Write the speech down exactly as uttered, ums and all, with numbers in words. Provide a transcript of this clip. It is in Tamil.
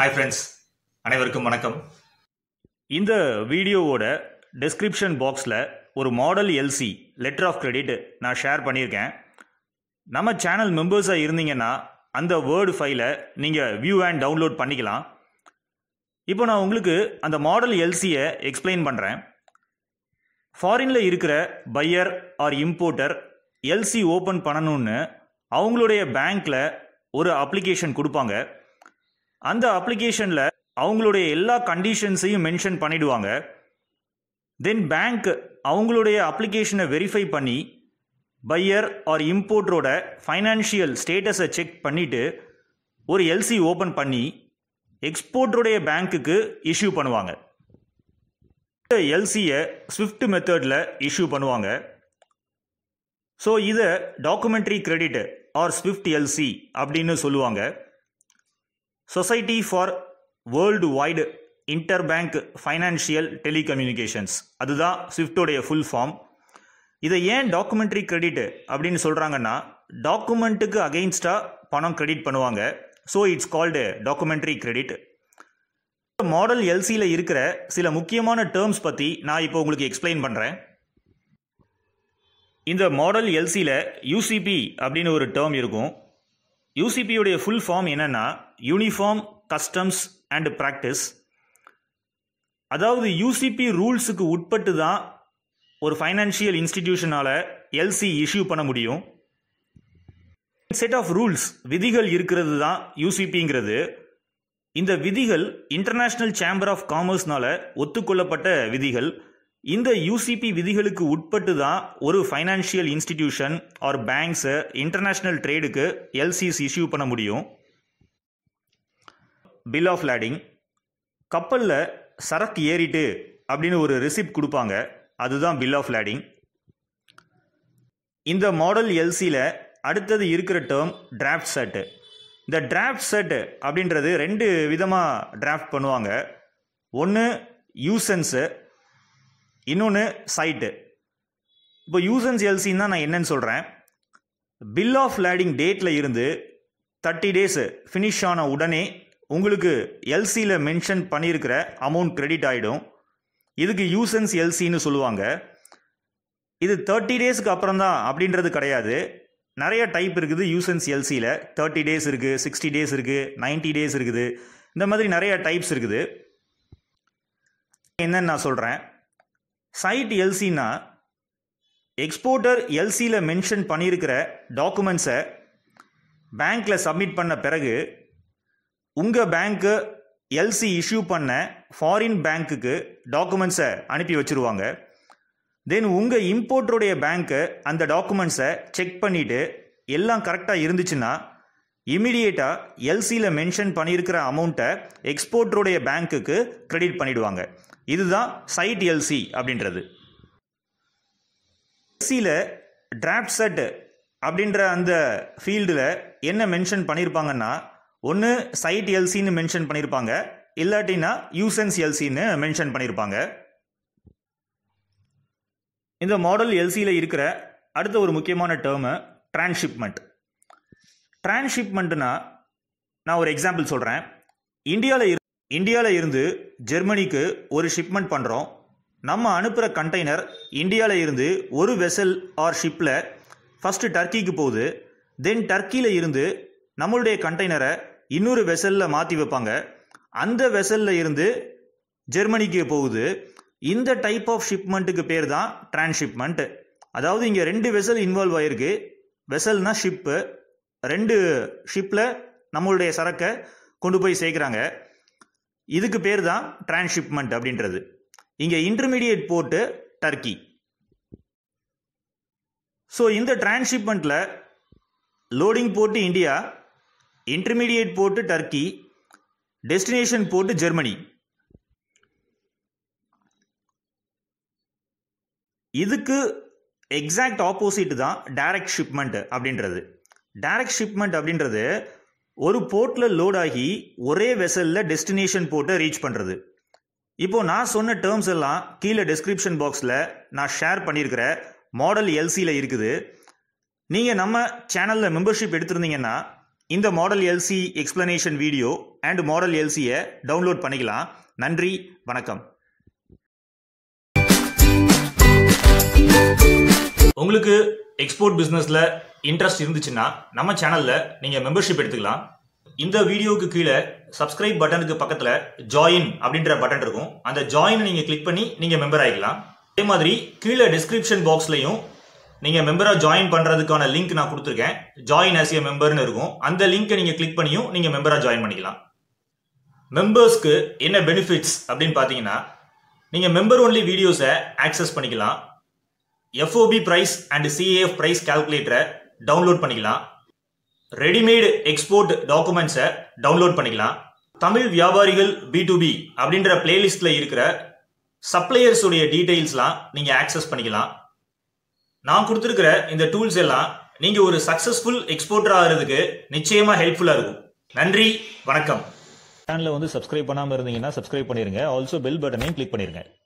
ஹாய் ஃப்ரெண்ட்ஸ், அனைவருக்கும் வணக்கம். இந்த வீடியோவோட டெஸ்கிரிப்ஷன் பாக்ஸில் ஒரு model LC letter of credit நான் ஷேர் பண்ணியிருக்கேன். நம்ம சேனல் மெம்பர்ஸாக இருந்தீங்கன்னா அந்த வேர்டு ஃபைலை நீங்கள் வியூ அண்ட் டவுன்லோட் பண்ணிக்கலாம். இப்போ நான் உங்களுக்கு அந்த மாடல் எல்சியை எக்ஸ்பிளைன் பண்ணுறேன். ஃபாரினில் இருக்கிற buyer or importer LC open பண்ணணும்னு அவங்களுடைய பேங்க்கில் ஒரு அப்ளிகேஷன் கொடுப்பாங்க. அந்த அப்ளிகேஷனில் அவங்களுடைய எல்லா கண்டிஷன்ஸையும் மென்ஷன் பண்ணிடுவாங்க. தென் பேங்க் அவங்களுடைய அப்ளிகேஷனை வெரிஃபை பண்ணி பையர் ஆர் இம்போர்ட்டரோட ஃபைனான்ஷியல் ஸ்டேட்டஸை செக் பண்ணிவிட்டு ஒரு எல்சி ஓப்பன் பண்ணி எக்ஸ்போர்ட்டருடைய பேங்க்குக்கு இஷ்யூ பண்ணுவாங்க. எல்சியை ஸ்விஃப்ட் மெத்தடில் இஷ்யூ பண்ணுவாங்க. ஸோ இதை documentary credit or swift LC அப்படின்னு சொல்லுவாங்க. Society for world wide inter bank financial telecommunications, அதுதான் ஸ்விஃப்டோடைய ஃபுல் ஃபார்ம். இதை ஏன் டாக்குமெண்ட்ரி கிரெடிட் அப்படின்னு சொல்கிறாங்கன்னா, டாக்குமெண்ட்டுக்கு அகெயின்ஸ்டாக பணம் கிரெடிட் பண்ணுவாங்க. So it's called documentary credit. Model எல்சியில் இருக்கிற சில முக்கியமான டேர்ம்ஸ் பற்றி நான் இப்போ உங்களுக்கு எக்ஸ்பிளைன் பண்ணுறேன். இந்த மாடல் எல்சியில் யூசிபி அப்படின்னு ஒரு டேர்ம் இருக்கும். யூசிபியோடைய ஃபுல் ஃபார்ம் என்னென்னா யூனிஃபார்ம் கஸ்டம்ஸ் அண்ட் ப்ராக்டிஸ். அதாவது யூசிபி ரூல்ஸுக்கு உட்பட்டு தான் ஒரு ஃபைனான்ஷியல் இன்ஸ்டிடியூஷனால் எல்சி இஷ்யூ பண்ண முடியும். செட் ஆஃப் ரூல்ஸ், விதிகள் இருக்கிறது தான் யூசிபிங்கிறது. இந்த விதிகள் இன்டர்நேஷனல் சேம்பர் ஆஃப் காமர்ஸ்னால ஒத்துக்கொள்ளப்பட்ட விதிகள். இந்த யூசிபி விதிகளுக்கு உட்பட்டு தான் ஒரு ஃபைனான்ஷியல் இன்ஸ்டிடியூஷன் ஆர் பேங்க்ஸை இன்டர்நேஷ்னல் ட்ரேடுக்கு எல்சிஸ் இஷ்யூ பண்ண முடியும். பில் ஆஃப் லேடிங், கப்பலில் சரக்கு ஏறிட்டு அப்படின்னு ஒரு ரிசிப்ட் கொடுப்பாங்க, அதுதான் பில் ஆஃப் லேடிங். இந்த மாடல் எல்சியில் அடுத்தது இருக்கிற டேர்ம் டிராஃப்ட் செட்டு. இந்த டிராஃப்ட் செட்டு அப்படின்றது ரெண்டு விதமாக டிராஃப்ட் பண்ணுவாங்க. ஒன்று யூசன்ஸு, இன்னொன்று சைட்டு. இப்போ யூசன்ஸ் எல்சின்னு தான் நான் என்னன்னு சொல்கிறேன். பில் ஆஃப் லேடிங் டேட்டில் இருந்து தேர்ட்டி டேஸு ஃபினிஷ் ஆன உடனே உங்களுக்கு எல்சியில் மென்ஷன் பண்ணியிருக்கிற அமௌண்ட் கிரெடிட் ஆகிடும். இதுக்கு யூசன்ஸ் எல்சின்னு சொல்லுவாங்க. இது தேர்ட்டி டேஸுக்கு அப்புறம் தான் அப்படின்றது கிடையாது. நிறைய டைப் இருக்குது யூசன்ஸ் எல்சியில். தேர்ட்டி டேஸ் இருக்குது, சிக்ஸ்டி டேஸ் இருக்குது, நைன்ட்டி டேஸ் இருக்குது, இந்த மாதிரி நிறைய டைப்ஸ் இருக்குது. என்னன்னு நான் சொல்கிறேன். சைட் எல்சின்னா எக்ஸ்போர்ட்டர் எல்சியில் மென்ஷன் பண்ணியிருக்கிற டாக்குமெண்ட்ஸை பேங்க்கில் சப்மிட் பண்ண பிறகு உங்கள் பேங்க்கு எல்சி இஷ்யூ பண்ண ஃபாரின் பேங்க்குக்கு டாக்குமெண்ட்ஸை அனுப்பி வச்சுருவாங்க. தென் உங்கள் இம்போர்ட்டருடைய பேங்க்கு அந்த டாக்குமெண்ட்ஸை செக் பண்ணிவிட்டு எல்லாம் கரெக்டாக இருந்துச்சுன்னா இமீடியேட்டாக எல்சியில் மென்ஷன் பண்ணியிருக்கிற அமௌண்ட்டை எக்ஸ்போர்ட்டருடைய பேங்க்குக்கு கிரெடிட் பண்ணிவிடுவாங்க. இதுதான் சைட் எல்சி அப்படின்றது. எல்சியில் டிராஃப்ட் செட் அப்படின்ற அந்த ஃபீல்டில் என்ன மென்ஷன் பண்ணியிருப்பாங்கன்னா, ஒன்று சைட் எல்சின்னு மென்ஷன் பண்ணியிருப்பாங்க, இல்லாட்டின்னா யூசன்ஸ் எல்சின்னு மென்ஷன் பண்ணியிருப்பாங்க. இந்த மாடல் எல்சியில் இருக்கிற அடுத்த ஒரு முக்கியமான டேர்மு டிரான்ஸ்ஷிப்மெண்ட். டிரான்ஸ்ஷிப்மெண்ட்டுனா நான் ஒரு எக்ஸாம்பிள் சொல்கிறேன். இந்தியாவில் இந்தியாவில் இருந்து ஜெர்மனிக்கு ஒரு ஷிப்மெண்ட் பண்ணுறோம். நம்ம அனுப்புகிற கண்டெய்னர் இந்தியாவில் இருந்து ஒரு வெசல் ஆர் ஷிப்பில் ஃபஸ்ட்டு டர்க்கிக்கு போகுது. தென் டர்க்கியில் இருந்து நம்மளுடைய கண்டெய்னரை இன்னொரு வெசலில் மாற்றி வைப்பாங்க. அந்த வெசலில் இருந்து ஜெர்மனிக்கு போகுது. இந்த டைப் ஆஃப் ஷிப்மெண்ட்டுக்கு பேர் தான் டிரான்ஸ்ஷிப்மெண்ட். அதாவது இங்கே ரெண்டு வெசல் இன்வால்வ் ஆகிருக்கு. வெசல்னா ஷிப்பு. ரெண்டு ஷிப்பில் நம்மளுடைய சரக்கை கொண்டு போய் சேர்க்குறாங்க. இதுக்கு பேர் தான் டிரான்ஸ்ஷிப்மெண்ட் அப்படின்றது. இங்கே இன்டர்மீடியேட் போர்ட்டு டர்க்கி. ஸோ இந்த டிரான்ஸ்ஷிப்மெண்ட்டில் loading port India, intermediate port Turkey, destination port Germany. இதுக்கு எக்ஸாக்ட் ஆப்போசிட் தான் டைரக்ட் ஷிப்மெண்ட் அப்படின்றது. டைரக்ட் ஷிப்மெண்ட் அப்படின்றது ஒரு போர்ட்டில் லோடாகி ஒரே வெசலில் டெஸ்டினேஷன் போர்ட்டை ரீச் பண்ணுறது. இப்போது நான் சொன்ன டேர்ம்ஸ் எல்லாம் கீழே டிஸ்கிரிப்ஷன் பாக்ஸில் நான் ஷேர் பண்ணியிருக்கிற மாடல் எல்சியில் இருக்குது. நீங்கள் நம்ம சேனலில் மெம்பர்ஷிப் எடுத்திருந்தீங்கன்னா இந்த model LC explanation video and model எல்சியை டவுன்லோட் பண்ணிக்கலாம். நன்றி, வணக்கம். உங்களுக்கு எக்ஸ்போர்ட் பிஸ்னஸில் இன்ட்ரெஸ்ட் இருந்துச்சுன்னா நம்ம சேனலில் நீங்கள் மெம்பர்ஷிப் எடுத்துக்கலாம். இந்த வீடியோவுக்கு கீழே சப்ஸ்கிரைப் பட்டனுக்கு பக்கத்தில் ஜாயின் அப்படின்ற பட்டன் இருக்கும். அந்த ஜாயின் நீங்கள் கிளிக் பண்ணி நீங்கள் மெம்பர் ஆகிக்கலாம். அதே மாதிரி கீழே டிஸ்கிரிப்ஷன் பாக்ஸ்லையும் நீங்கள் மெம்பராக ஜாயின் பண்ணுறதுக்கான லிங்க் நான் கொடுத்துருக்கேன். ஜாயின் ஆஸ் எ மெம்பர்னு இருக்கும். அந்த லிங்க்கை நீங்கள் கிளிக் பண்ணியும் நீங்கள் மெம்பராக ஜாயின் பண்ணிக்கலாம். மெம்பர்ஸ்க்கு என்ன பெனிஃபிட்ஸ் அப்படின்னு பார்த்தீங்கன்னா, நீங்கள் மெம்பர் ஒன்லி வீடியோஸை ஆக்சஸ் பண்ணிக்கலாம். FOB price and CIF price கால்குலேட்டரை டவுன்லோட் பண்ணிக்கலாம். ரெடிமேடு எக்ஸ்போர்ட் டாக்குமெண்ட்ஸை டவுன்லோட் பண்ணிக்கலாம். தமிழ் வியாபாரிகள் பி டு பி அப்படின்ற பிளேலிஸ்டில் இருக்கிற சப்ளையர்ஸுடைய டீட்டெயில்ஸ்லாம் நீங்கள் ஆக்சஸ் பண்ணிக்கலாம். நான் கொடுத்துருக்கிற இந்த டூல்ஸ் எல்லாம் நீங்கள் ஒரு சக்ஸஸ்ஃபுல் எக்ஸ்போர்ட்டர் ஆகிறதுக்கு நிச்சயமாக ஹெல்ப்ஃபுல்லாக இருக்கும். நன்றி, வணக்கம். சேனலில் வந்து சப்ஸ்கிரைப் பண்ணாமல் இருந்தீங்கன்னா சப்ஸ்கிரைப் பண்ணிடுங்க. ஆல்சோ பெல் பட்டனையும் கிளிக் பண்ணிடுங்க.